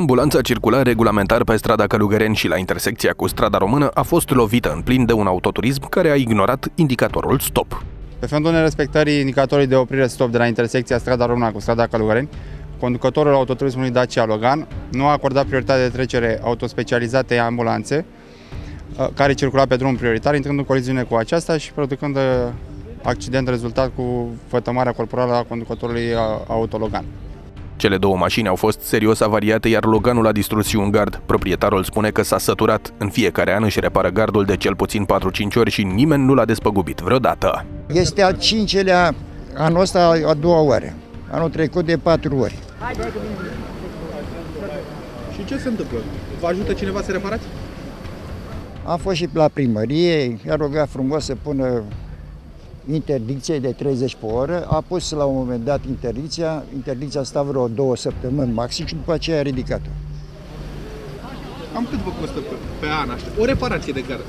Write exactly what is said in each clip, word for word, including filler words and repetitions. Ambulanța circula regulamentar pe strada Călugăreni și la intersecția cu strada Română a fost lovită în plin de un autoturism care a ignorat indicatorul stop. Pe fondul nerespectării indicatorului de oprire stop de la intersecția strada Română cu strada Călugăreni, conducătorul autoturismului Dacia Logan nu a acordat prioritate de trecere autospecializate ambulanțe care circula pe drum prioritar, intrând în coliziune cu aceasta și producând accident rezultat cu vătămarea corporală a conducătorului auto Logan. Cele două mașini au fost serios avariate, iar Loganul a distrus și un gard. Proprietarul spune că s-a săturat. În fiecare an își repară gardul de cel puțin patru-cinci ori și nimeni nu l-a despăgubit vreodată. Este al cincelea, anul ăsta a doua oară, anul trecut de patru ori. Și ce se întâmplă? Vă ajută cineva să reparați? Am fost și la primărie, i-a rugat frumos să pună interdicție de treizeci pe oră, a pus la un moment dat interdicția, interdicția a stat vreo două săptămâni maxim și după aceea a ridicat-o. Cam cât vă costă pe, pe an așa? O reparație de gard?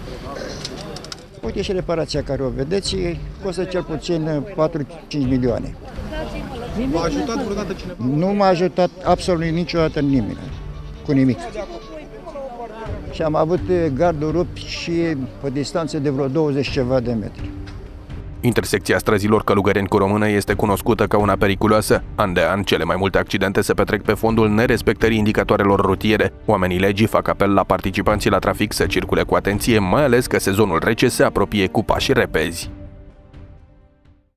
Uite și reparația care o vedeți, costă cel puțin patru-cinci milioane. V-a ajutat vreodată cineva? Nu m-a ajutat absolut niciodată nimeni, cu nimic. Și am avut gardul rupt și pe distanță de vreo douăzeci ceva de metri. Intersecția străzilor Călugăreni cu Română este cunoscută ca una periculoasă. An de an, cele mai multe accidente se petrec pe fondul nerespectării indicatoarelor rutiere. Oamenii legii fac apel la participanții la trafic să circule cu atenție, mai ales că sezonul rece se apropie cu pași repezi.